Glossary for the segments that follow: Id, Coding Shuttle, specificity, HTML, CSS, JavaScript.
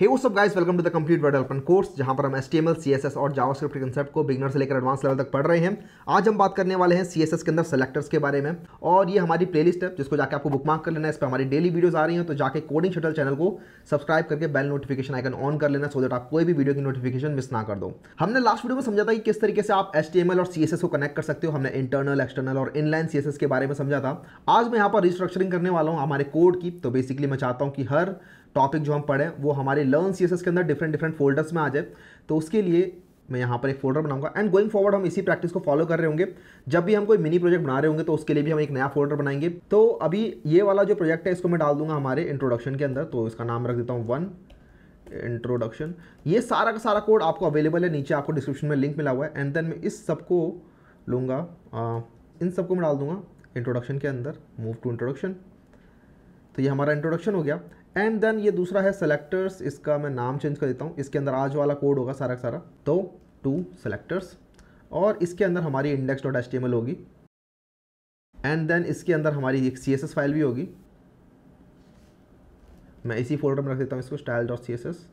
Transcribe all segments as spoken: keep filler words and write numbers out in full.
Hey what's up guys, welcome to the complete web development course, जहां पर हम H T M L, C S S और JavaScript के concept को beginner से लेकर एडवांस लेवल तक पढ़ रहे हैं। आज हम बात करने वाले हैं सी एस एस के अंदर सेलेक्टर्स के बारे में, और ये हमारी प्लेलिस्ट है जिसको जाके आपको बुकमार्क कर लेना है। इस पर हमारी डेली वीडियोस आ रही हैं, तो जाके कोडिंग शटल चैनल को सब्सक्राइब करके बेल नोटिफिकेशन आइकन ऑन कर लेना, सो दैट आप कोई भी वीडियो की नोटिफिकेशन मिस ना कर दो। हमने लास्ट वीडियो में समझा था कि किस तरीके से आप एच टी एम एल और सी एस एस को कनेक्ट कर सकते हो। हमने इंटरनल, एक्सटर्नल और इनलाइन सी एस एस के बारे में समझा था। आज मैं यहाँ पर रिस्ट्रक्चरिंग करने वाला हूँ हमारे कोड की। तो बेसिकली मैं चाहता हूँ कि हर टॉपिक जो हम पढ़ें वो हमारे लर्न सीएसएस के अंदर डिफरेंट डिफरेंट फोल्डर्स में आ जाए। तो उसके लिए मैं यहाँ पर एक फोल्डर बनाऊंगा, एंड गोइंग फॉरवर्ड हम इसी प्रैक्टिस को फॉलो कर रहे होंगे। जब भी हम कोई मिनी प्रोजेक्ट बना रहे होंगे तो उसके लिए भी हम एक नया फोल्डर बनाएंगे। तो अभी ये वाला जो प्रोजेक्ट है इसको मैं डाल दूंगा हमारे इंट्रोडक्शन के अंदर, तो इसका नाम रख देता हूँ वन इंट्रोडक्शन। ये सारा का सारा कोड आपको अवेलेबल है, नीचे आपको डिस्क्रिप्शन में लिंक मिला हुआ है। एंड देन मैं इस सबको लूँगा, इन सबको मैं डाल दूँगा इंट्रोडक्शन के अंदर, मूव टू इंट्रोडक्शन। तो ये हमारा इंट्रोडक्शन हो गया। एंड देन ये दूसरा है सेलेक्टर्स, इसका मैं नाम चेंज कर देता हूँ। इसके अंदर आज वाला कोड होगा सारा का सारा, तो टू सेलेक्टर्स, और इसके अंदर हमारी index dot H T M L होगी। एंड देन इसके अंदर हमारी एक सी एस एस फाइल भी होगी। मैं इसी फोल्डर में रख देता हूँ इसको, style dot C S S,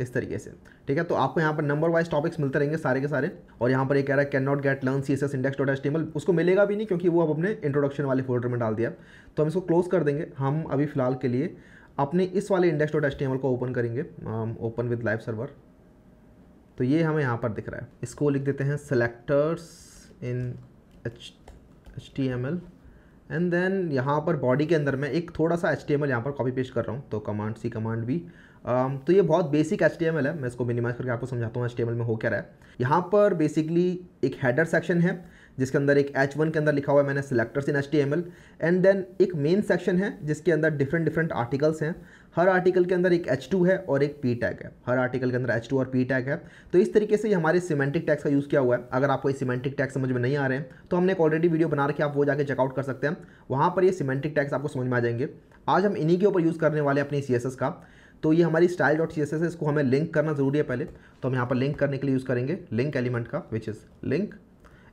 इस तरीके से। ठीक है, तो आपको यहाँ पर नंबर वाइज टॉपिक्स मिलते रहेंगे सारे के सारे। और यहाँ पर एक कह रहा है can not get learn C S S index dot H T M L, उसको मिलेगा भी नहीं क्योंकि वो अब अपने इंट्रोडक्शन वाले फोल्डर में डाल दिया। तो हम इसको क्लोज कर देंगे। हम अभी फिलहाल के लिए अपने इस वाले index dot H T M L को ओपन करेंगे, ओपन विद लाइव सर्वर। तो ये हमें यहाँ पर दिख रहा है, इसको लिख देते हैं selectors in H H T M L. And then यहाँ पर बॉडी के अंदर मैं एक थोड़ा सा एच टी एम एल यहाँ पर कॉपी पेस्ट कर रहा हूँ, तो command C command B. Uh, तो ये बहुत basic H T M L है। मैं इसको मिनिमाइज करके आपको समझाता हूँ एच टी एम एल में हो क्या रहा है। यहाँ पर बेसिकली एक हेडर सेक्शन है जिसके अंदर एक एच वन के अंदर लिखा हुआ है मैंने selectors in H T M L. And then एक मेन सेक्शन है जिसके अंदर डिफरेंट डिफरेंट आर्टिकल्स हैं। हर आर्टिकल के अंदर एक एच टू है और एक पी टैग है। हर आर्टिकल के अंदर एच टू और पी टैग है। तो इस तरीके से ये हमारे सिमेंटिक टैग्स का यूज़ किया हुआ है। अगर आपको ये सिमेंटिक टैग्स समझ में नहीं आ रहे हैं तो हमने एक ऑलरेडी वीडियो बना रखी है, आप वो जाके चेकआउट कर सकते हैं। वहाँ पर ये सिमेंटिक टैग्स आपको समझ में आ जाएंगे। आज हम इन्हीं के ऊपर यूज़ करने वाले हैं अपने सी एस एस का। तो ये हमारी style dot C S S है, इसको हमें लिंक करना ज़रूरी है पहले। तो हम यहाँ पर लिंक करने के लिए यूज़ करेंगे लिंक एलिमेंट का, which is link.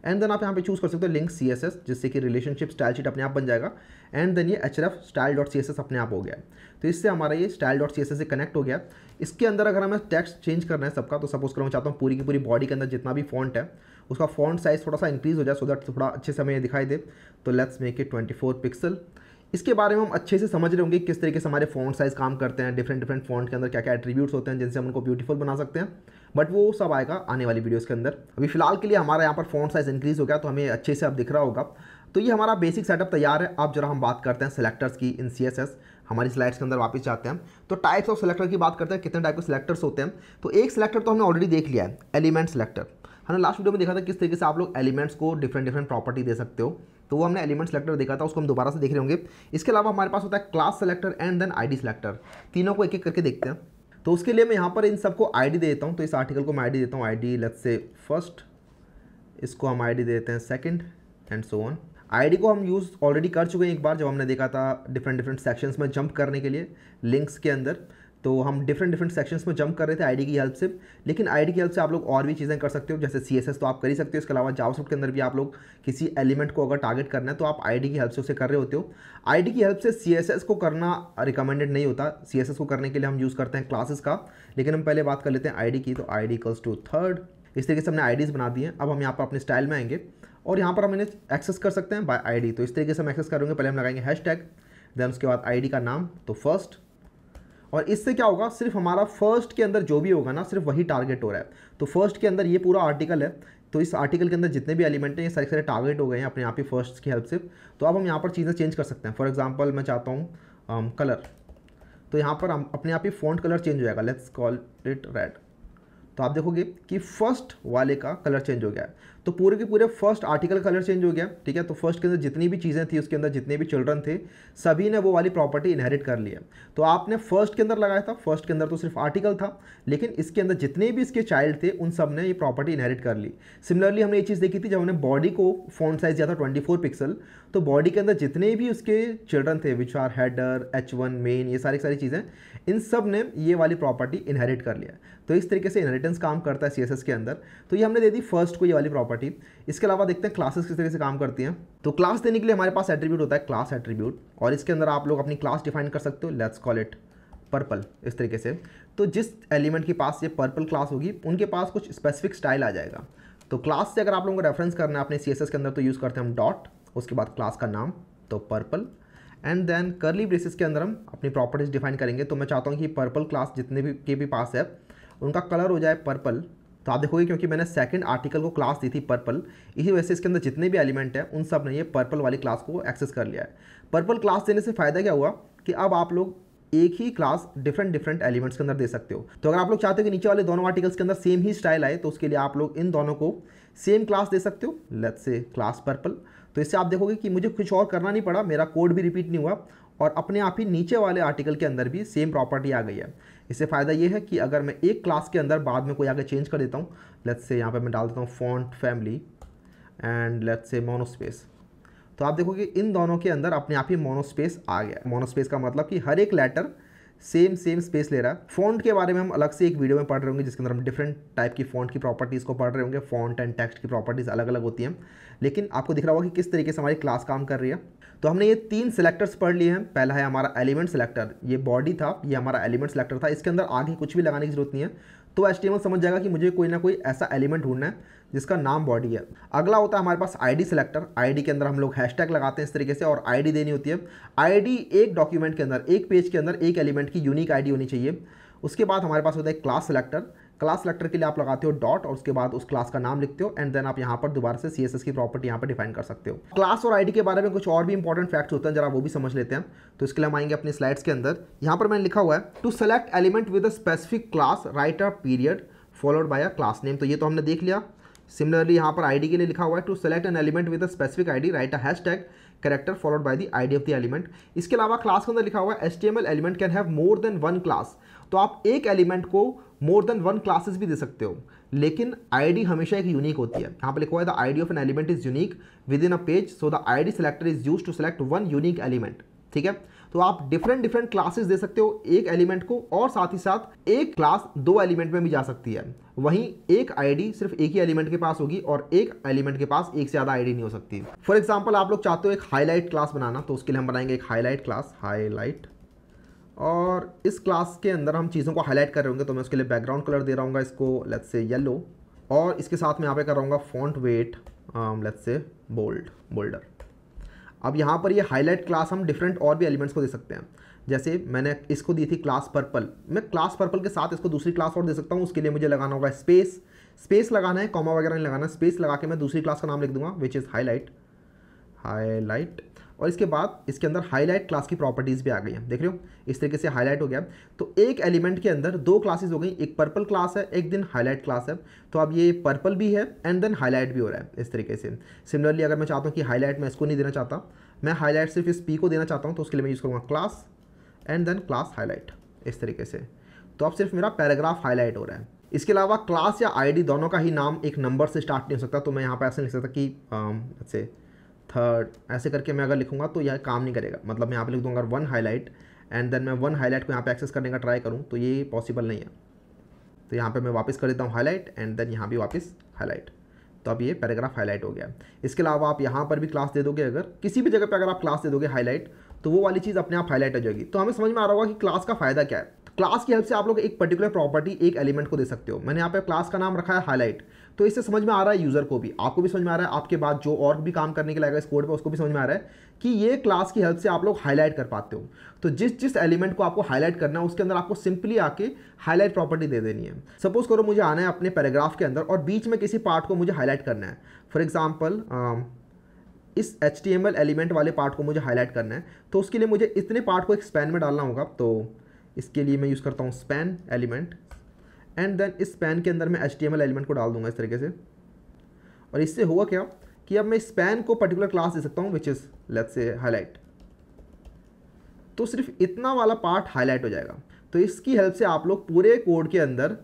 And then आप यहाँ पे चूज़ कर सकते हो लिंक सी एस एस, जिससे कि रिलेशनशिप स्टाइल शीट अपने आप बन जाएगा। एंड देन ये H F style dot C S S अपने आप हो गया। तो इससे हमारा ये style dot C S S से कनेक्ट हो गया। इसके अंदर अगर हमें टेक्स्ट चेंज करना है सबका, तो सपोज करो मैं चाहता हूँ पूरी की पूरी बॉडी के अंदर जितना भी फॉन्ट है उसका फॉन्ट साइज़ थोड़ा सा इंक्रीज़ हो जाए, सो दैट थोड़ा अच्छे से हमें दिखाई दे। तो let's make it twenty four pixel. इसके बारे में हम अच्छे से समझ रहे होंगे किस तरीके से हमारे फॉन्ट साइज़ काम करते हैं, डिफरेंट डिफरेंट फॉन्ट के अंदर क्या क्या एट्रीब्यूट्स होते हैं जिनसे हम उनको ब्यूटीफुल बना सकते हैं। बट वो सब आएगा आने वाली वीडियोस के अंदर। अभी फिलहाल के लिए हमारा यहाँ पर फॉन्ट साइज़ इंक्रीज़ हो गया, तो हमें अच्छे से अब दिख रहा होगा। तो ये हमारा बेसिक सेटअप तैयार है। अब जरा हम बात करते हैं सेलेक्टर्स की इन सी एस एस। हमारी स्लाइड्स के अंदर वापस जाते हैं, तो टाइप्स ऑफ सेलेक्टर की बात करते हैं, कितने टाइप के सेलेक्टर्स होते हैं। तो एक सेलेक्टर तो हमने ऑलरेडी देख लिया है, एलिमेंट सेलेक्टर। हमने लास्ट वीडियो में देखा था किस तरीके से आप लोग एलिमेंट्स को डिफरेंट डिफरेंट प्रॉपर्टी दे सकते हो, तो वो हमने एलिमेंट सेलेक्टर देखा था, उसको हम दोबारा से देख रहे होंगे। इसके अलावा हमारे पास होता है class selector and then ID selector. तीनों को एक एक करके देखते हैं। तो उसके लिए मैं यहाँ पर इन सबको आईडी देता हूँ। तो इस आर्टिकल को मैं आईडी देता हूँ, आईडी लेट्स से फर्स्ट, इसको हम आईडी देते हैं second, and so on. ID को हम यूज़ ऑलरेडी कर चुके हैं एक बार, जब हमने देखा था डिफरेंट डिफरेंट सेक्शंस में जंप करने के लिए लिंक्स के अंदर। तो हम डिफरेंट डिफरेंट सेक्शंस में जंप कर रहे थे आईडी की हेल्प से। लेकिन आईडी की हेल्प से आप लोग और भी चीज़ें कर सकते हो, जैसे सीएसएस तो आप कर ही सकते हो। इसके अलावा जावास्क्रिप्ट के अंदर भी आप लोग किसी एलिमेंट को अगर टारगेट करना है तो आप आईडी की हेल्प से उसे कर रहे होते हो। आईडी की हेल्प से सीएसएस को करना रिकमेंडेड नहीं होता। सीएसएस को करने के लिए हम यूज़ करते हैं क्लासेस का, लेकिन हम पहले बात कर लेते हैं आईडी की। तो आईडी इक्वल्स टू थर्ड। इस तरीके से हमने आईडीज़ बना दी हैं। अब हम यहाँ पर अपने स्टाइल में आएंगे और यहाँ पर हम इन्हें एक्सेस कर सकते हैं बाय आईडी। तो इस तरीके से हम एक्सेस करेंगे, पहले हम लगाएंगे हैश टैग, देन उसके बाद आईडी का नाम, तो फर्स्ट। और इससे क्या होगा, सिर्फ हमारा फर्स्ट के अंदर जो भी होगा ना, सिर्फ वही टारगेट हो रहा है। तो फर्स्ट के अंदर ये पूरा आर्टिकल है, तो इस आर्टिकल के अंदर जितने भी एलिमेंट हैं ये सारे सारे टारगेट हो गए हैं अपने आप ही फर्स्ट की हेल्प से। तो अब हम यहाँ पर चीज़ें चेंज कर सकते हैं। फॉर एग्जांपल मैं चाहता हूँ कलर, तो यहाँ पर हम अपने आप ही फॉन्ट कलर चेंज हो जाएगा, लेट्स कॉल इट रेड। तो आप देखोगे कि फर्स्ट वाले का कलर चेंज हो गया है, तो पूरे के पूरे फर्स्ट आर्टिकल का कलर चेंज हो गया। ठीक है, तो फर्स्ट के अंदर जितनी भी चीज़ें थी, उसके अंदर जितने भी चिल्ड्रन थे, सभी ने वो वाली प्रॉपर्टी इनहेरिट कर ली है। तो आपने फर्स्ट के अंदर लगाया था, फर्स्ट के अंदर तो सिर्फ आर्टिकल था, लेकिन इसके अंदर जितने भी इसके चाइल्ड थे उन सब ने ये प्रॉपर्टी इनहेरिट कर ली। सिमिलरली हमने ये चीज़ देखी थी जब हमने बॉडी को फॉन्ट साइज दिया था ट्वेंटी फोर पिक्सल, तो बॉडी के अंदर जितने भी उसके चिल्ड्रन थे, which are header, H one, main, ये सारी सारी चीज़ें, इन सब ने ये वाली प्रॉपर्टी इनहेरिट कर लिया। तो इस तरीके से इनहेरिटेंस काम करता है सीएसएस के अंदर। तो ये हमने दे दी फर्स्ट को ये वाली प्रॉपर्टी। इसके अलावा देखते हैं क्लासेस किस तरीके से काम करती हैं। तो क्लास देने के लिए हमारे पास एट्रीब्यूट होता है क्लास एट्रीब्यूट, और इसके अंदर आप लोग अपनी क्लास डिफाइन कर सकते हो, लेट्स कॉल इट पर्पल इस तरीके से, तो जिस एलिमेंट के पास ये पर्पल क्लास होगी उनके पास कुछ स्पेसिफिक स्टाइल आ जाएगा। तो क्लास से अगर आप लोगों को रेफरेंस करना है अपने सी एस एस के अंदर तो यूज़ करते हैं हम डॉट, उसके बाद क्लास का नाम तो purple, and then curly braces के अंदर हम अपनी प्रॉपर्टीज डिफाइन करेंगे। तो मैं चाहता हूँ कि पर्पल क्लास जितने भी के भी पास है उनका कलर हो जाए पर्पल। तो आप देखोगे क्योंकि मैंने सेकंड आर्टिकल को क्लास दी थी पर्पल, इसी वजह से इसके अंदर जितने भी एलिमेंट हैं उन सब ने ये पर्पल वाली क्लास को एक्सेस कर लिया है। पर्पल क्लास देने से फ़ायदा क्या हुआ कि अब आप लोग एक ही क्लास डिफरेंट डिफरेंट एलिमेंट्स के अंदर दे सकते हो। तो अगर आप लोग चाहते हो कि नीचे वाले दोनों आर्टिकल्स के अंदर सेम ही स्टाइल आए तो उसके लिए आप लोग इन दोनों को सेम क्लास दे सकते हो, लेट्स से क्लास पर्पल। तो इससे आप देखोगे कि मुझे कुछ और करना नहीं पड़ा, मेरा कोड भी रिपीट नहीं हुआ और अपने आप ही नीचे वाले आर्टिकल के अंदर भी सेम प्रॉपर्टी आ गई है। इससे फ़ायदा ये है कि अगर मैं एक क्लास के अंदर बाद में कोई आगे चेंज कर देता हूँ, लेट्स से यहाँ पे मैं डाल देता हूँ font family and let's say monospace, तो आप देखोगे इन दोनों के अंदर अपने आप ही मोनोस्पेस आ गया। मोनोस्पेस का मतलब कि हर एक लेटर सेम सेम स्पेस ले रहा है। फॉन्ट के बारे में हम अलग से एक वीडियो में पढ़ रहे होंगे जिसके अंदर हम डिफरेंट टाइप की फॉन्ट की प्रॉपर्टीज़ को पढ़ रहे होंगे। फॉन्ट एंड टेक्स्ट की प्रॉपर्टीज़ अलग अलग होती हैं, लेकिन आपको दिख रहा होगा कि किस तरीके से हमारी क्लास काम कर रही है। तो हमने ये तीन सिलेक्टर्स पढ़ लिए हैं। पहला है हमारा एलिमेंट सिलेक्टर, ये बॉडी था, ये हमारा एलिमेंट सिलेक्टर था, इसके अंदर आगे कुछ भी लगाने की जरूरत नहीं है। तो एचटीएमएल समझ जाएगा कि मुझे कोई ना कोई ऐसा एलिमेंट ढूंढना है जिसका नाम बॉडी है। अगला होता है हमारे पास आईडी सिलेक्टर, आईडी के अंदर हम लोग हैशटैग लगाते हैं इस तरीके से और आईडी देनी होती है। आईडी एक डॉक्यूमेंट के अंदर, एक पेज के अंदर एक एलिमेंट की यूनिक आईडी होनी चाहिए। उसके बाद हमारे पास होता है क्लास सिलेक्टर, क्लास सेलेक्टर के लिए आप लगाते हो डॉट और उसके बाद उस क्लास का नाम लिखते हो एंड देन आप यहाँ पर दोबारा से सीएसएस की प्रॉपर्टी यहाँ पर डिफाइन कर सकते हो। क्लास और आईडी के बारे में कुछ और भी इंपॉर्टेंट फैक्ट्स होते हैं, जरा वो भी समझ लेते हैं। तो इसके लिए हम आएंगे अपनी स्लाइड्स के अंदर। यहाँ पर मैंने लिखा हुआ है to select element with a specific class write a period followed by a class name, तो ये तो हमने देख लिया। सिमिलरली यहाँ पर आईडी के लिए लिखा हुआ है to select an element with a specific ID write a hashtag character followed by the ID of the element. इसके अलावा क्लास के अंदर लिखा हुआ है HTML element can have more than one class, तो आप एक एलिमेंट को मोर देन वन क्लासेस भी दे सकते हो, लेकिन आईडी हमेशा एक यूनिक होती है। यहाँ पर लिखा हुआ है the ID of an element is unique within a page, so the ID selector is use to select one unique element. ठीक है, तो आप डिफरेंट डिफरेंट क्लासेस दे सकते हो एक एलिमेंट को, और साथ ही साथ एक क्लास दो एलिमेंट में भी जा सकती है। वहीं एक आईडी सिर्फ एक ही एलिमेंट के पास होगी और एक एलिमेंट के पास एक से ज़्यादा आईडी नहीं हो सकती। फॉर एग्जाम्पल आप लोग चाहते हो एक हाईलाइट क्लास बनाना, तो उसके लिए हम बनाएंगे एक हाईलाइट क्लास, हाईलाइट, और इस क्लास के अंदर हम चीज़ों को हाईलाइट कर रहे होंगे। तो मैं उसके लिए बैकग्राउंड कलर दे रहा हूँ इसको लेट्स से येलो, और इसके साथ मैं यहाँ पे कर रहा हूँ font weight let's say bold, bolder. अब यहाँ पर ये हाईलाइट क्लास हम डिफरेंट और भी एलिमेंट्स को दे सकते हैं। जैसे मैंने इसको दी थी क्लास पर्पल, मैं क्लास पर्पल के साथ इसको दूसरी क्लास और दे सकता हूँ। उसके लिए मुझे लगाना होगा स्पेस, स्पेस लगाना है, कॉमा वगैरह नहीं लगाना, स्पेस लगा के मैं दूसरी क्लास का नाम लिख दूंगा विच इज़ हाईलाइट, हाईलाइट, और इसके बाद इसके अंदर हाईलाइट क्लास की प्रॉपर्टीज़ भी आ गई हैं। देख रहे हो इस तरीके से हाईलाइट हो गया। तो एक एलिमेंट के अंदर दो क्लासेस हो गई, एक पर्पल क्लास है, एक दिन हाईलाइट क्लास है। तो अब ये पर्पल भी है एंड देन हाईलाइट भी हो रहा है इस तरीके से। सिमिलरली अगर मैं चाहता हूँ कि हाईलाइट मैं इसको नहीं देना चाहता, मैं हाईलाइट सिर्फ इस पी को देना चाहता हूँ, तो उसके लिए मैं यूज़ करूँगा class and then class highlight इस तरीके से। तो अब सिर्फ मेरा पैराग्राफ हाईलाइट हो रहा है। इसके अलावा क्लास या आई डी दोनों का ही नाम एक नंबर से स्टार्ट नहीं हो सकता, तो मैं यहाँ पर ऐसे लिख सकता कि जैसे थर्ड, ऐसे करके मैं अगर लिखूंगा तो यह काम नहीं करेगा। मतलब मैं यहाँ पे लिख दूँगा वन हाईलाइट एंड देन मैं वन हाईलाइट को यहाँ पे एक्सेस करने का ट्राई करूँ तो ये पॉसिबल नहीं है। तो यहाँ पे मैं वापस कर देता हूँ हाईलाइट एंड देन यहाँ भी वापस हाईलाइट, तो अब ये पैराग्राफ हाईलाइट हो गया। इसके अलावा आप यहाँ पर भी क्लास दे दोगे, अगर किसी भी जगह पर अगर आप क्लास दे दोगे हाईलाइट तो वो वाली चीज़ अपने आप हाईलाइट हो जाएगी। तो हमें समझ में आ रहा होगा कि क्लास का फ़ायदा क्या है। क्लास की हेल्प से आप लोग एक पर्टिकुलर प्रॉपर्टी एक एलिमेंट को दे सकते हो। मैंने यहाँ पे क्लास का नाम रखा है हाईलाइट, तो इससे समझ में आ रहा है यूज़र को भी, आपको भी समझ में आ रहा है, आपके बाद जो और भी काम करने के लायक है इस कोड पे उसको भी समझ में आ रहा है कि ये क्लास की हेल्प से आप लोग हाईलाइट कर पाते हो। तो जिस जिस एलिमेंट को आपको हाईलाइट करना है उसके अंदर आपको सिंपली आके हाईलाइट प्रॉपर्टी दे देनी है। सपोज करो मुझे आना है अपने पैराग्राफ के अंदर और बीच में किसी पार्ट को मुझे हाईलाइट करना है। फॉर एग्जाम्पल इस एचटीएमएल एलिमेंट वाले पार्ट को मुझे हाईलाइट करना है, तो उसके लिए मुझे इतने पार्ट को एक स्पैन में डालना होगा। तो इसके लिए मैं यूज़ करता हूँ स्पैन एलिमेंट एंड देन इस स्पैन के अंदर मैं एचटीएमएल एलिमेंट को डाल दूंगा इस तरीके से। और इससे हुआ क्या कि अब मैं स्पैन को पर्टिकुलर क्लास दे सकता हूँ which is let's say highlight, तो सिर्फ इतना वाला पार्ट हाईलाइट हो जाएगा। तो इसकी हेल्प से आप लोग पूरे कोड के अंदर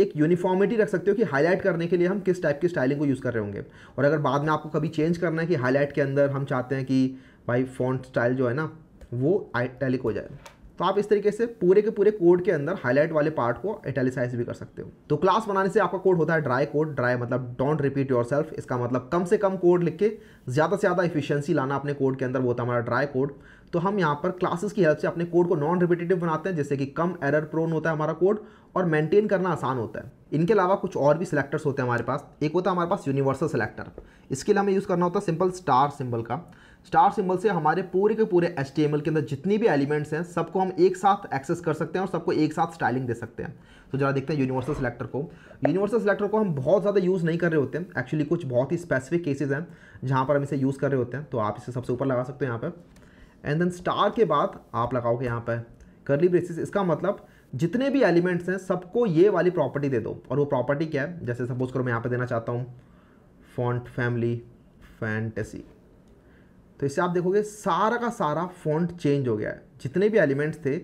एक यूनिफॉर्मिटी रख सकते हो कि हाईलाइट करने के लिए हम किस टाइप की स्टाइलिंग को यूज़ कर रहे होंगे। और अगर बाद में आपको कभी चेंज करना है कि हाईलाइट के अंदर हम चाहते हैं कि भाई फॉन्ट स्टाइल जो है ना वो आइटैलिक हो जाए, तो आप इस तरीके से पूरे के पूरे कोड के अंदर हाईलाइट वाले पार्ट को इटैलिसाइज भी कर सकते हो। तो क्लास बनाने से आपका कोड होता है ड्राई कोड। ड्राई मतलब डोंट रिपीट योरसेल्फ, इसका मतलब कम से कम कोड लिख के ज़्यादा से ज़्यादा एफिशिएंसी लाना अपने कोड के अंदर, वो होता है हमारा ड्राई कोड। तो हम यहाँ पर क्लासेस की हेल्प से अपने कोड को नॉन रिपीटेटिव बनाते हैं, जैसे कि कम एरर प्रोन होता है हमारा कोड और मेंटेन करना आसान होता है। इनके अलावा कुछ और भी सिलेक्टर्स होते हैं हमारे पास। एक होता है हमारे पास यूनिवर्सल सिलेक्टर, इसके लिए हमें यूज़ करना होता है सिंपल स्टार सिंबल का। स्टार सिंबल से हमारे पूरे के पूरे एच टी एम एल के अंदर जितनी भी एलिमेंट्स हैं सबको हम एक साथ एक्सेस कर सकते हैं और सबको एक साथ स्टाइलिंग दे सकते हैं। तो जरा देखते हैं यूनिवर्सल सिलेक्टर को। यूनिवर्सल सिलेक्टर को हम बहुत ज़्यादा यूज़ नहीं कर रहे होते हैं, एक्चुअली कुछ बहुत ही स्पेसिफिक केसेज हैं जहाँ पर हम इसे यूज़ कर रहे होते हैं। तो आप इसे सबसे ऊपर लगा सकते हो यहाँ पर, एंड देन स्टार के बाद आप लगाओगे यहाँ पर कर्ली ब्रेसेस। इसका मतलब जितने भी एलिमेंट्स हैं सबको ये वाली प्रॉपर्टी दे दो। और वो प्रॉपर्टी क्या है, जैसे सपोज करो मैं यहाँ पे देना चाहता हूँ फॉन्ट फैमिली फैंटेसी, तो इससे आप देखोगे सारा का सारा फॉन्ट चेंज हो गया है। जितने भी एलिमेंट्स थे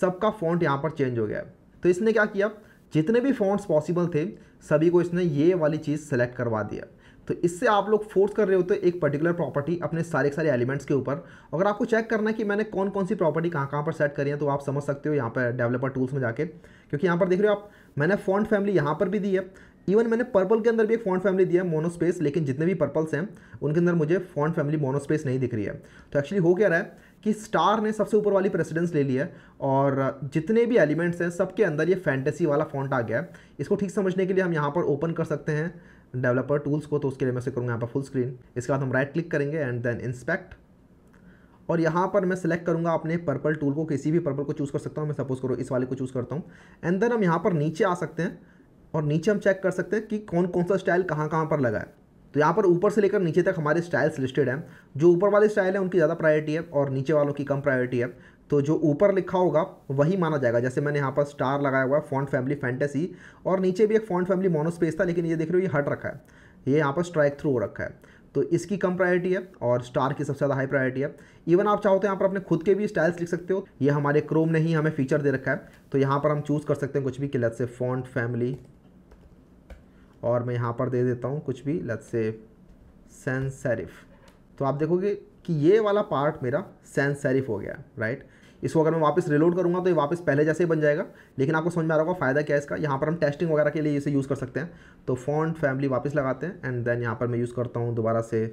सबका फॉन्ट यहाँ पर चेंज हो गया है। तो इसने क्या किया, जितने भी फॉन्ट्स पॉसिबल थे सभी को इसने ये वाली चीज़ सेलेक्ट करवा दिया। तो इससे आप लोग फोर्स कर रहे होते हो एक पर्टिकुलर प्रॉपर्टी अपने सारे सारे एलिमेंट्स के ऊपर। अगर आपको चेक करना है कि मैंने कौन कौन सी प्रॉपर्टी कहाँ कहाँ पर सेट करी है तो आप समझ सकते हो यहाँ पर डेवलपर टूल्स में जाके, क्योंकि यहाँ पर देख रहे हो आप मैंने फॉन्ट फैमिली यहाँ पर भी दी है। इवन मैंने पर्पल के अंदर भी एक फॉन्ट फैमिली दिया है मोनोस्पेस, लेकिन जितने भी पर्पल्स हैं उनके अंदर मुझे फॉन्ट फैमिली मोनोस्पेस नहीं दिख रही है। तो एक्चुअली हो क्या रहा है कि स्टार ने सबसे ऊपर वाली प्रेसिडेंस ले ली है और जितने भी एलिमेंट्स हैं सबके अंदर ये फैंटेसी वाला फॉन्ट आ गया है। इसको ठीक समझने के लिए हम यहाँ पर ओपन कर सकते हैं डेवलपर टूल्स को। तो उसके लिए मैं से करूँगा यहाँ पर फुल स्क्रीन, इसके बाद हम राइट क्लिक करेंगे एंड देन इंस्पेक्ट, और यहाँ पर मैं सिलेक्ट करूँगा अपने पर्पल टूल को, किसी भी पर्पल को चूज़ कर सकता हूँ। मैं सपोज करो इस वाले को चूज़ करता हूँ एंड देन हम यहाँ पर नीचे आ सकते हैं और नीचे हम चेक कर सकते हैं कि कौन कौन सा स्टाइल कहाँ कहाँ पर लगा है। तो यहाँ पर ऊपर से लेकर नीचे तक हमारे स्टाइल्स लिस्टेड हैं। जो ऊपर वाले स्टाइल हैं उनकी ज़्यादा प्रायोरिटी है और नीचे वालों की कम प्रायोरिटी है, तो जो ऊपर लिखा होगा वही माना जाएगा। जैसे मैंने यहाँ पर स्टार लगाया हुआ है फॉन्ट फैमिली फैंटेसी और नीचे भी एक फॉन्ट फैमिली मोनोस्पेस था, लेकिन ये देख रहे हो ये हट रखा है, ये यहाँ पर स्ट्राइक थ्रू हो रखा है, तो इसकी कम प्रायोरिटी है और स्टार की सबसे ज़्यादा हाई प्रायोरिटी है। इवन आप चाहो तो यहाँ पर अपने खुद के भी स्टाइल्स लिख सकते हो, ये हमारे क्रोम ने ही हमें फीचर दे रखा है। तो यहाँ पर हम चूज़ कर सकते हैं कुछ भी, कि लेट्स से फॉन्ट फैमिली, और मैं यहाँ पर दे देता हूँ कुछ भी लेट्स से सैंस सेरिफ। तो आप देखोगे कि ये वाला पार्ट मेरा सैंस सेरिफ हो गया, राइट। इसको अगर मैं वापस रिलोड करूँगा तो ये वापस पहले जैसे ही बन जाएगा, लेकिन आपको समझ में आ रहा होगा फ़ायदा क्या है इसका। यहाँ पर हम टेस्टिंग वगैरह के लिए इसे यूज़ कर सकते हैं। तो फॉन्ट फैमिली वापस लगाते हैं एंड देन यहाँ पर मैं यूज़ करता हूँ दोबारा से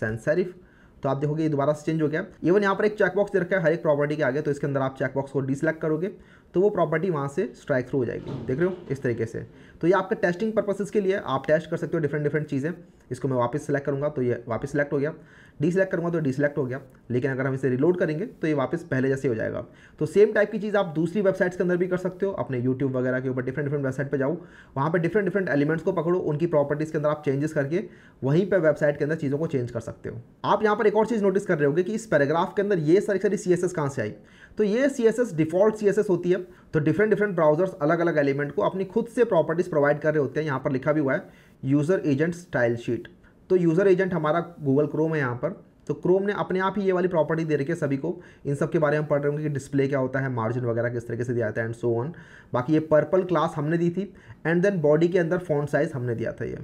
सैंस सेरिफ। तो आप देखोगे ये दोबारा से चेंज हो गया। इवन यहाँ पर एक चेकबॉक्स दे रखा है हर एक प्रॉपर्टी के आगे, तो इसके अंदर आप चेकबॉक्स को डिसेलेक्ट करोगे तो वो प्रॉपर्टी वहाँ से स्ट्राइक थ्रू हो जाएगी, देख रहे हो इस तरीके से। तो ये आपके टेस्टिंग पर्पसेस के लिए आप टेस्ट कर सकते हो डिफरेंट डिफरेंट चीज़ें। इसको मैं वापस सेलेक्ट करूँगा तो ये वापस सेलेक्ट हो गया, डिसेलेक्ट करूँगा तो डिसेलेक्ट हो गया, लेकिन अगर हम इसे रिलोड करेंगे तो ये वापस पहले जैसे हो जाएगा। तो सेम टाइप की चीज़ आप दूसरी वेबसाइट्स के अंदर भी कर सकते हो। अपने यूट्यूब वगैरह के ऊपर डिफरेंट डिफरेंट वेबसाइट पर जाओ, वहाँ पर डिफरेंट डिफरेंट एलिमेंट्स को पकड़ो, उनकी प्रॉपर्टीज़ के अंदर आप चेंजेस करके वहीं पर वेबसाइट के अंदर चीज़ों को चेंज कर सकते हो। आप यहाँ पर एक और चीज़ नोटिस कर रहे होगे कि इस पैराग्राफ के अंदर ये सारी सारी सी एस एस कहाँ से आई, तो ये C S S default C S S होती है। तो डिफरेंट डिफरेंट ब्राउजर्स अलग अलग एलिमेंट को अपनी खुद से प्रॉपर्टीज़ प्रोवाइड कर रहे होते हैं। यहाँ पर लिखा भी हुआ है यूज़र एजेंट स्टाइल शीट, तो यूज़र एजेंट हमारा गूगल क्रोम है यहाँ पर। तो क्रोम ने अपने आप ही ये वाली प्रॉपर्टी दे रखी है सभी को। इन सब के बारे में पढ़ रहे होंगे कि डिस्प्ले क्या होता है, मार्जिन वगैरह किस तरीके से दिया जाता है एंड सो ऑन। बाकी ये पर्पल क्लास हमने दी थी एंड देन बॉडी के अंदर फॉन्ट साइज़ हमने दिया था। ये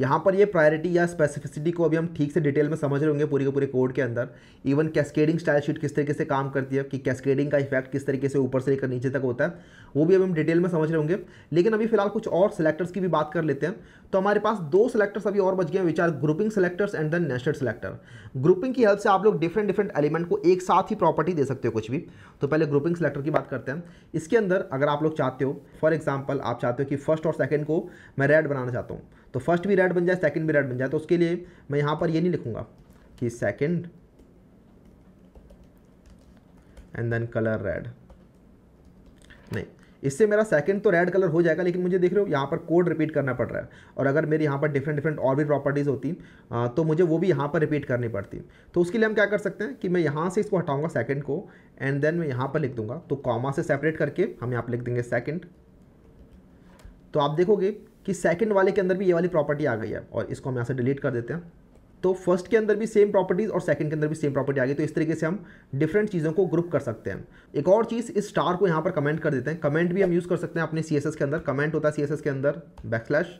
यहाँ पर ये प्रायोरिटी या स्पेसिफिसिटी को अभी हम ठीक से डिटेल में समझ रहे होंगे पूरे के पूरे कोड के अंदर। इवन कैस्केडिंग स्टाइल शीट किस तरीके से काम करती है, कि कैस्केडिंग का इफेक्ट किस तरीके से ऊपर से लेकर नीचे तक होता है, वो भी अभी हम डिटेल में समझ रहे होंगे। लेकिन अभी फिलहाल कुछ और सिलेक्टर्स की भी बात कर लेते हैं। तो हमारे पास दो सिलेक्टर्स अभी और बच गए हैं, which are grouping selectors and then nested selector. Grouping की हेल्प से आप लोग डिफरेंट डिफरेंट एलिमेंट को एक साथ ही प्रॉपर्टी दे सकते हो कुछ भी। तो पहले ग्रुपिंग सिलेक्टर की बात करते हैं। इसके अंदर अगर आप लोग चाहते हो, फॉर एग्जाम्पल आप चाहते हो कि फर्स्ट और सेकेंड को मैं रेड बनाना चाहता हूँ, तो फर्स्ट भी रेड बन जाए सेकंड भी रेड बन जाए, तो उसके लिए मैं यहाँ पर ये नहीं लिखूंगा कि second and then colour red, नहीं। इससे मेरा सेकंड तो रेड कलर हो जाएगा, लेकिन मुझे देख रहे हो यहाँ पर कोड रिपीट करना पड़ रहा है। और अगर मेरे यहाँ पर डिफरेंट डिफरेंट और भी प्रॉपर्टीज़ होती तो मुझे वो भी यहाँ पर रिपीट करनी पड़ती। तो उसके लिए हम क्या कर सकते हैं कि मैं यहाँ से इसको हटाऊँगा सेकेंड को एंड देन मैं यहाँ पर लिख दूँगा, तो कॉमा से सेपरेट करके हम यहाँ पर लिख देंगे सेकेंड। तो आप देखोगे कि सेकंड वाले के अंदर भी ये वाली प्रॉपर्टी आ गई है और इसको हम यहाँ से डिलीट कर देते हैं। तो फर्स्ट के अंदर भी सेम प्रॉपर्टीज़ और सेकंड के अंदर भी सेम प्रॉपर्टी आ गई। तो इस तरीके से हम डिफरेंट चीज़ों को ग्रुप कर सकते हैं। एक और चीज़, इस स्टार को यहाँ पर कमेंट कर देते हैं। कमेंट भी हम यूज़ कर सकते हैं अपने सी एस एस के अंदर। कमेंट होता है सी एस एस के अंदर बैकस्लैश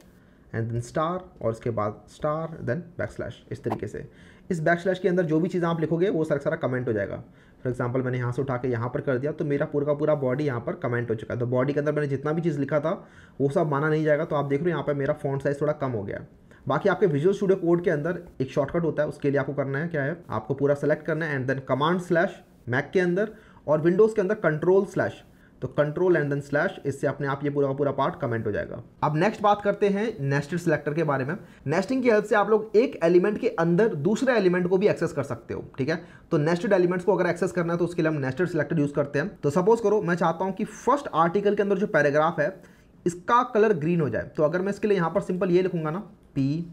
एंड देन स्टार और उसके बाद स्टार देन बैकस्लैश, इस तरीके से। इस बैकस्लैश के अंदर जो भी चीज़ आप लिखोगे वो सारा सारा कमेंट हो जाएगा। फॉर एग्जांपल मैंने यहाँ से उठा के यहाँ पर कर दिया तो मेरा पूरा का पूरा बॉडी यहाँ पर कमेंट हो चुका है। तो बॉडी के अंदर मैंने जितना भी चीज़ लिखा था वो सब माना नहीं जाएगा। तो आप देख रहे हो यहाँ पर मेरा फॉन्ट साइज़ थोड़ा कम हो गया। बाकी आपके विजुअल स्टूडियो कोड के अंदर एक शॉर्टकट होता है, उसके लिए आपको करना है क्या है, आपको पूरा सेलेक्ट करना है and then command slash Mac के अंदर और विंडोज़ के अंदर कंट्रोल स्लैश, तो कंट्रोल एंड देन स्लैश, इससे अपने आप ये पूरा का पूरा पार्ट कमेंट हो जाएगा। अब नेक्स्ट बात करते हैं नेस्टेड सिलेक्टर के बारे में। नेस्टिंग की हेल्प से आप लोग एक एलिमेंट के अंदर दूसरे एलिमेंट को भी एक्सेस कर सकते हो, ठीक है। तो नेस्टेड एलिमेंट्स को अगर एक्सेस करना है तो उसके लिए हम नेस्टेड सिलेक्टर यूज करते हैं। तो सपोज करो मैं चाहता हूँ कि फर्स्ट आर्टिकल के अंदर जो पैराग्राफ है इसका कलर ग्रीन हो जाए, तो अगर मैं इसके लिए यहाँ पर सिंपल ये लिखूंगा ना पी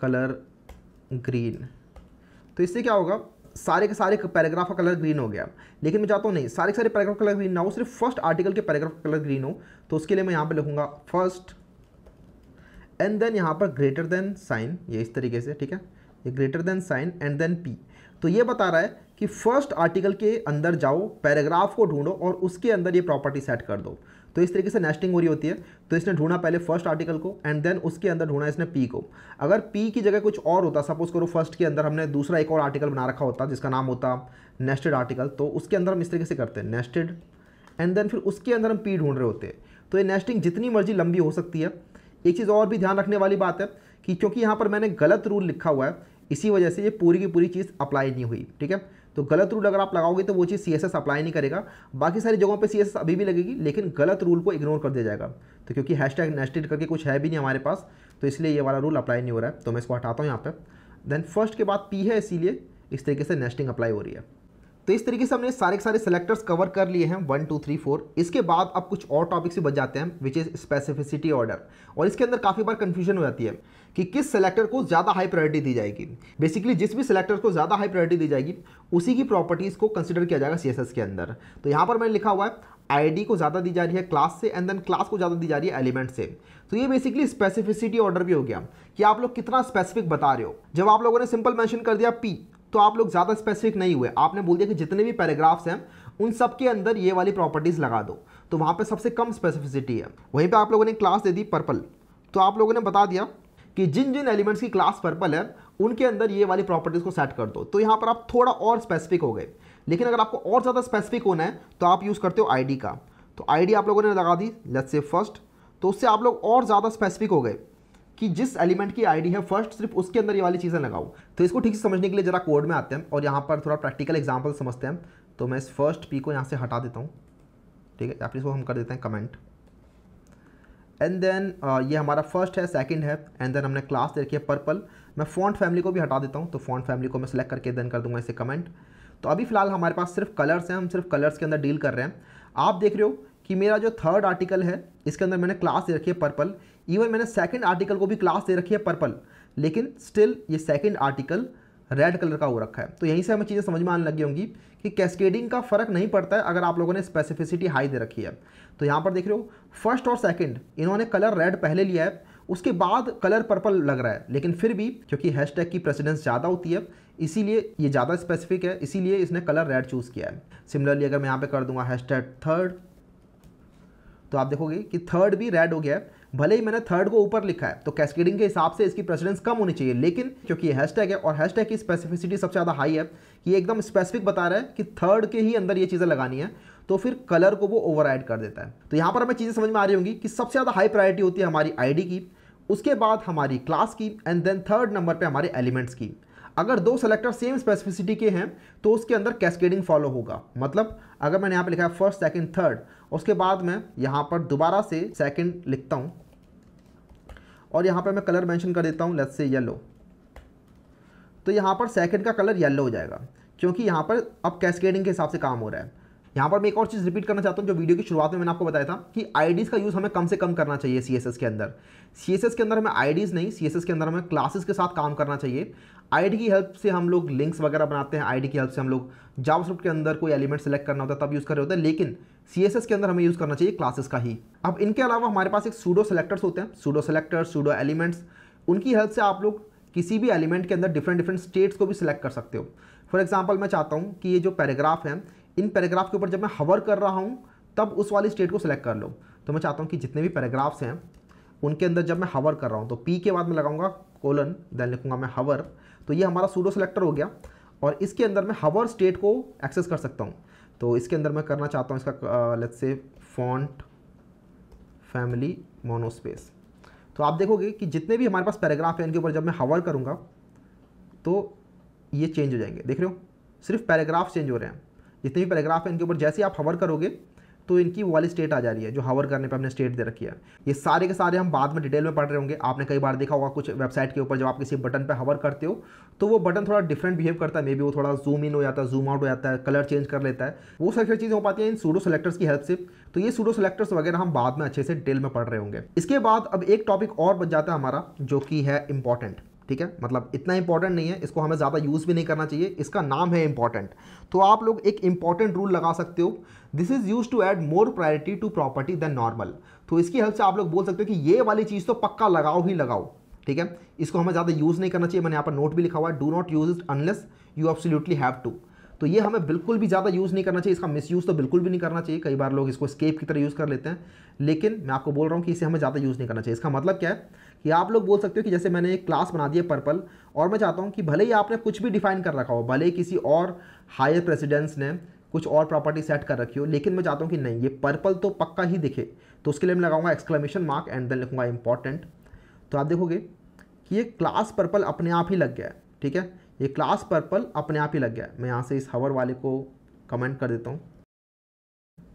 कलर ग्रीन, तो इससे क्या होगा, सारे के सारे पैराग्राफ का कलर ग्रीन हो गया। लेकिन मैं चाहता हूँ नहीं सारे के सारे पैराग्राफ का कलर ग्रीन ना हो, सिर्फ फर्स्ट आर्टिकल के पैराग्राफ का कलर ग्रीन हो, तो उसके लिए मैं यहाँ पर लिखूंगा फर्स्ट एंड देन यहाँ पर ग्रेटर देन साइन, ये इस तरीके से, ठीक है, ये greater than sign and then P. तो ये बता रहा है कि फर्स्ट आर्टिकल के अंदर जाओ, पैराग्राफ को ढूंढो और उसके अंदर ये प्रॉपर्टी सेट कर दो। तो इस तरीके से नेस्टिंग हो रही होती है। तो इसने ढूंढा पहले फर्स्ट आर्टिकल को एंड देन उसके अंदर ढूंढा इसने पी को। अगर पी की जगह कुछ और होता, सपोज करो फर्स्ट के अंदर हमने दूसरा एक और आर्टिकल बना रखा होता जिसका नाम होता नेस्टेड आर्टिकल, तो उसके अंदर हम इस तरीके से करते हैं नेस्टेड एंड देन फिर उसके अंदर हम पी ढूंढ रहे होते हैं। तो ये नेस्टिंग जितनी मर्जी लंबी हो सकती है। एक चीज़ और भी ध्यान रखने वाली बात है कि क्योंकि यहाँ पर मैंने गलत रूल लिखा हुआ है, इसी वजह से ये पूरी की पूरी चीज़ अप्लाई नहीं हुई, ठीक है। तो गलत रूल अगर आप लगाओगे तो वो चीज़ सी एस एस अप्लाई नहीं करेगा। बाकी सारी जगहों पे सी एस एस अभी भी लगेगी, लेकिन गलत रूल को इग्नोर कर दिया जाएगा। तो क्योंकि हैशटैग नेस्टेड करके कुछ है भी नहीं हमारे पास, तो इसलिए ये वाला रूल अप्लाई नहीं हो रहा है। तो मैं इसको हटाता हूँ यहाँ पर, देन फर्स्ट के बाद पी है, इसीलिए इस तरीके से नेस्टिंग अप्लाई हो रही है। तो इस तरीके से हमने सारे के सारे सिलेक्टर्स कवर कर लिए हैं, वन टू थ्री फोर। इसके बाद अब कुछ और टॉपिक्स भी बच जाते हैं विच इज़ स्पेसिफिसिटी ऑर्डर। और इसके अंदर काफ़ी बार कंफ्यूजन हो जाती है कि किस सिलेक्टर को ज़्यादा हाई प्रायोरिटी दी जाएगी। बेसिकली जिस भी सिलेक्टर को ज़्यादा हाई प्रायोरिटी दी जाएगी उसी की प्रॉपर्टीज़ को कंसिडर किया जाएगा सी एस एस के अंदर। तो यहाँ पर मैंने लिखा हुआ है आईडी को ज़्यादा दी जा रही है क्लास से एंड देन क्लास को ज़्यादा दी जा रही है एलिमेंट से। तो ये बेसिकली स्पेसिफिसिटी ऑर्डर भी हो गया कि आप लोग कितना स्पेसिफिक बता रहे हो। जब आप लोगों ने सिंपल मैंशन कर दिया पी, तो आप लोग ज़्यादा स्पेसिफिक नहीं हुए, आपने बोल दिया कि जितने भी पैराग्राफ्स हैं उन सब के अंदर ये वाली प्रॉपर्टीज़ लगा दो, तो वहाँ पे सबसे कम स्पेसिफिसिटी है। वहीं पे आप लोगों ने क्लास दे दी पर्पल, तो आप लोगों ने बता दिया कि जिन जिन एलिमेंट्स की क्लास पर्पल है उनके अंदर ये वाली प्रॉपर्टीज़ को सेट कर दो, तो यहाँ पर आप थोड़ा और स्पेसिफिक हो गए। लेकिन अगर आपको और ज़्यादा स्पेसिफिक होना है तो आप यूज़ करते हो आई डी का, तो आई डी आप लोगों ने लगा दी लेट्स से फर्स्ट, तो उससे आप लोग और ज़्यादा स्पेसिफिक हो गए कि जिस एलिमेंट की आईडी है फर्स्ट सिर्फ उसके अंदर ये वाली चीज़ें लगाओ। तो इसको ठीक से समझने के लिए जरा कोड में आते हैं और यहाँ पर थोड़ा प्रैक्टिकल एग्जांपल समझते हैं। तो मैं इस फर्स्ट पी को यहाँ से हटा देता हूँ, ठीक है, या फिर इसको हम कर देते हैं कमेंट एंड देन ये हमारा फर्स्ट है, सेकंड है एंड देन हमने क्लास दे रखी है पर्पल। मैं फॉन्ट फैमिली को भी हटा देता हूँ, तो फॉन्ट फैमिली को मैं सिलेक्ट करके देन कर दूंगा इसे कमेंट। तो अभी फिलहाल हमारे पास सिर्फ कलर्स हैं, हम सिर्फ कलर्स के अंदर डील कर रहे हैं। आप देख रहे हो कि मेरा जो थर्ड आर्टिकल है इसके अंदर मैंने क्लास दे रखी है पर्पल, इवन मैंने सेकंड आर्टिकल को भी क्लास दे रखी है पर्पल, लेकिन स्टिल ये सेकंड आर्टिकल रेड कलर का हो रखा है। तो यहीं से हमें चीज़ें समझ में आने लगी होंगी कि कैस्केडिंग का फ़र्क नहीं पड़ता है अगर आप लोगों ने स्पेसिफिसिटी हाई दे रखी है। तो यहाँ पर देख रहे हो फर्स्ट और सेकंड इन्होंने कलर रेड पहले लिया है, उसके बाद कलर पर्पल लग रहा है, लेकिन फिर भी क्योंकि हैशटैग की प्रेसिडेंस ज़्यादा होती है इसीलिए ये ज़्यादा स्पेसिफिक है, इसीलिए इसने कलर रेड चूज़ किया है। सिमिलरली अगर मैं यहाँ पर कर दूँगा हैशटैग थर्ड, तो आप देखोगे कि थर्ड भी रेड हो गया है। भले ही मैंने थर्ड को ऊपर लिखा है, तो कैस्केडिंग के हिसाब से इसकी प्रेसिडेंस कम होनी चाहिए, लेकिन क्योंकि ये हैशटैग है और हैशटैग की स्पेसिफिसिटी सबसे ज़्यादा हाई है कि एकदम स्पेसिफिक बता रहा है कि थर्ड के ही अंदर ये चीज़ें लगानी है, तो फिर कलर को वो ओवरराइड कर देता है। तो यहाँ पर हमें चीज़ें समझ में आ रही होंगी कि सबसे ज़्यादा हाई प्रायोरिटी होती है हमारी आई डी की, उसके बाद हमारी क्लास की एंड देन थर्ड नंबर पर हमारे एलिमेंट्स की। अगर दो सेलेक्टर सेम स्पेसिफिसिटी के हैं तो उसके अंदर कैस्केडिंग फॉलो होगा। मतलब अगर मैंने यहाँ पर लिखा है फर्स्ट सेकंड थर्ड, उसके बाद मैं यहाँ पर दोबारा से सेकंड लिखता हूँ और यहाँ पर मैं कलर मेंशन कर देता हूँ लेट्स से येलो, तो यहाँ पर सेकंड का कलर येलो हो जाएगा क्योंकि यहाँ पर अब कैस्केडिंग के हिसाब से काम हो रहा है। यहाँ पर मैं एक और चीज़ रिपीट करना चाहता हूँ जो वीडियो की शुरुआत में मैंने आपको बताया था कि आईडीज़ का यूज़ हमें कम से कम करना चाहिए सीएसएस के अंदर। सीएसएस के अंदर हमें आईडीज़ नहीं, सीएसएस के अंदर हमें क्लासेस के साथ काम करना चाहिए। आईडी की हेल्प से हम लोग लिंक्स वगैरह बनाते हैं, आईडी की हेल्प से हम लोग जावास्क्रिप्ट के अंदर कोई एलिमेंट सेलेक्ट करना होता है तब यूज़ कर रहे होते हैं, लेकिन सीएसएस के अंदर हमें यूज़ करना चाहिए क्लासेस का ही। अब इनके अलावा हमारे पास एक सूडो सेलेक्टर्स होते हैं, सूडो सेलेक्टर्स, सूडो एलिमेंट्स, उनकी हेल्प से आप लोग किसी भी एलिमेंट के अंदर डिफरेंट डिफरेंट स्टेट्स को भी सिलेक्ट कर सकते हो। फॉर एग्जाम्पल मैं चाहता हूँ कि ये जो पैराग्राफ है इन पैराग्राफ के ऊपर जब मैं हवर कर रहा हूँ तब उस वाली स्टेट को सिलेक्ट कर लो। तो मैं चाहता हूँ कि जितने भी पैराग्राफ्स हैं उनके अंदर जब मैं हवर कर रहा हूँ तो पी के बाद मैं लगाऊंगा कोलन, देन लिखूंगा मैं हवर, तो ये हमारा सूडो सेलेक्टर हो गया। और इसके अंदर मैं हवर स्टेट को एक्सेस कर सकता हूँ। तो इसके अंदर मैं करना चाहता हूँ इसका let's say font family monospace. तो आप देखोगे कि जितने भी हमारे पास पैराग्राफ हैं इनके ऊपर जब मैं हवर करूँगा तो ये चेंज हो जाएंगे। देख रहे हो, सिर्फ पैराग्राफ चेंज हो रहे हैं, जितने भी पैराग्राफ हैं इनके ऊपर जैसे आप हवर करोगे तो इनकी वो वाली स्टेट आ जा रही है जो हवर करने पे हमने स्टेट दे रखी है। ये सारे के सारे हम बाद में डिटेल में पढ़ रहे होंगे। आपने कई बार देखा होगा कुछ वेबसाइट के ऊपर जब आप किसी बटन पे हवर करते हो तो वो बटन थोड़ा डिफरेंट बिहेव करता है, मे बी वो थोड़ा जूम इन हो जाता है, जूम आउट हो जाता है, कलर चेंज कर लेता है, वो सारी चीज़ें हो पाती हैं इन सूडो सेलेक्टर्स की हेल्प से। तो ये सूडो सेलेक्टर्स वगैरह हम बाद में अच्छे से डिटेल में पढ़ रहे होंगे। इसके बाद अब एक टॉपिक और बच जाता है हमारा जो कि है इंपॉर्टेंट। ठीक है, मतलब इतना इंपॉर्टेंट नहीं है, इसको हमें ज़्यादा यूज़ भी नहीं करना चाहिए, इसका नाम है इंपॉर्टेंट। तो आप लोग एक इंपॉर्टेंट रूल लगा सकते हो, this is use to add more priority to property than normal. तो इसकी हेल्प से आप लोग बोल सकते हो कि ये वाली चीज़ तो पक्का लगाओ ही लगाओ। ठीक है, इसको हमें ज़्यादा यूज़ नहीं करना चाहिए। मैंने यहाँ पर नोट भी लिखा हुआ है, do not use it unless you absolutely have to. तो ये हमें बिल्कुल भी ज़्यादा यूज़ नहीं करना चाहिए, इसका मिसयूज़ तो बिल्कुल भी नहीं करना चाहिए। कई बार लोग इसको स्केप की तरह यूज़ कर लेते हैं, लेकिन मैं आपको बोल रहा हूँ कि इसे हमें ज़्यादा यूज़ नहीं करना चाहिए। इसका मतलब क्या है कि आप लोग बोल सकते हो कि जैसे मैंने एक क्लास बना दी है पर्पल, और मैं चाहता हूँ कि भले ही आपने कुछ भी डिफाइन कर रखा हो, भले ही किसी और हायर प्रेसिडेंस ने कुछ और प्रॉपर्टी सेट कर रखी हो, लेकिन मैं चाहता हूँ कि नहीं, ये पर्पल तो पक्का ही दिखे। तो उसके लिए मैं लगाऊंगा एक्सक्लेमेशन मार्क एंड देन लिखूंगा इंपॉर्टेंट। तो आप देखोगे कि ये क्लास पर्पल अपने आप ही लग गया है। ठीक है, ये क्लास पर्पल अपने आप ही लग गया है। मैं यहाँ से इस हवर वाले को कमेंट कर देता हूँ।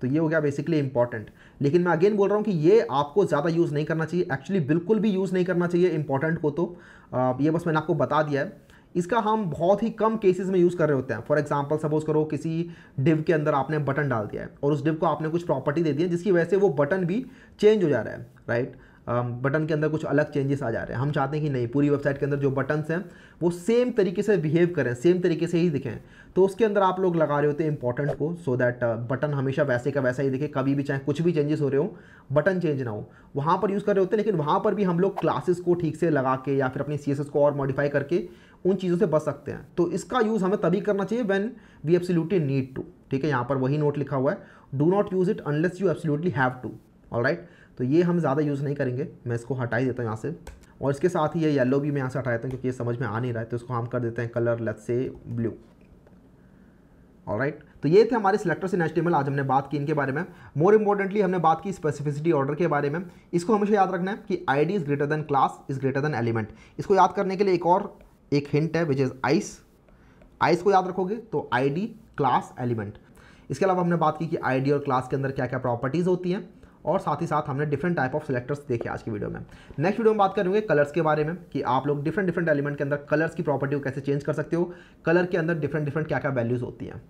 तो ये हो गया बेसिकली इंपॉर्टेंट। लेकिन मैं अगेन बोल रहा हूँ कि ये आपको ज़्यादा यूज़ नहीं करना चाहिए, एक्चुअली बिल्कुल भी यूज़ नहीं करना चाहिए इंपॉर्टेंट को। तो आ, ये बस मैंने आपको बता दिया है, इसका हम बहुत ही कम केसेस में यूज़ कर रहे होते हैं। फॉर एग्जांपल सपोज करो किसी डिव के अंदर आपने बटन डाल दिया है और उस डिव को आपने कुछ प्रॉपर्टी दे दी है जिसकी वजह से वो बटन भी चेंज हो जा रहा है, राइट। बटन के अंदर कुछ अलग चेंजेस आ जा रहे हैं। हम चाहते हैं कि नहीं, पूरी वेबसाइट के अंदर जो बटन्स हैं वो सेम तरीके से बिहेव करें, सेम तरीके से ही दिखें। तो उसके अंदर आप लोग लगा रहे होते हैं इंपॉर्टेंट को, सो दैट बटन हमेशा वैसे का वैसा ही दिखे, कभी भी चाहे कुछ भी चेंजेस हो रहे हो बटन चेंज ना हो, वहाँ पर यूज़ कर रहे होते हैं। लेकिन वहाँ पर भी हम लोग क्लासेस को ठीक से लगा के या फिर अपनी सी एस एस को और मॉडिफाई करके उन चीज़ों से बच सकते हैं। तो इसका यूज़ हमें तभी करना चाहिए when we absolutely need to. ठीक है, यहाँ पर वही नोट लिखा हुआ है, do not use it unless you absolutely have to. Alright, तो ये हम ज़्यादा यूज़ नहीं करेंगे। मैं इसको हटा ही देता हूँ यहाँ से, और इसके साथ ही ये येलो भी मैं यहाँ से हटा देता हूँ क्योंकि ये समझ में आ नहीं रहा है। तो इसको हम कर देते हैं colour let's say blue. Alright, तो ये थे हमारे सिलेक्टर्स इन एचटीएमएल। आज हमने बात की इनके बारे में, मोर इंपॉर्टेंटली हमने बात की स्पेसिफिसिटी ऑर्डर के बारे में। इसको हमेशा याद रखना है कि ID is greater than class is greater than element. इसको याद करने के लिए एक और एक हिंट है विच इज आइस। आइस को याद रखोगे तो आईडी क्लास एलिमेंट। इसके अलावा हमने बात की कि आईडी और क्लास के अंदर क्या क्या प्रॉपर्टीज़ होती हैं, और साथ ही साथ हमने डिफरेंट टाइप ऑफ सिलेक्टर्स देखे आज की वीडियो में। नेक्स्ट वीडियो में बात करेंगे कलर्स के बारे में कि आप लोग डिफरेंट डिफरेंट एलिमेंट के अंदर कलर्स की प्रॉपर्टी को कैसे चेंज कर सकते हो, कलर के अंदर डिफरेंट डिफरेंट क्या क्या वैल्यूज़ होती हैं।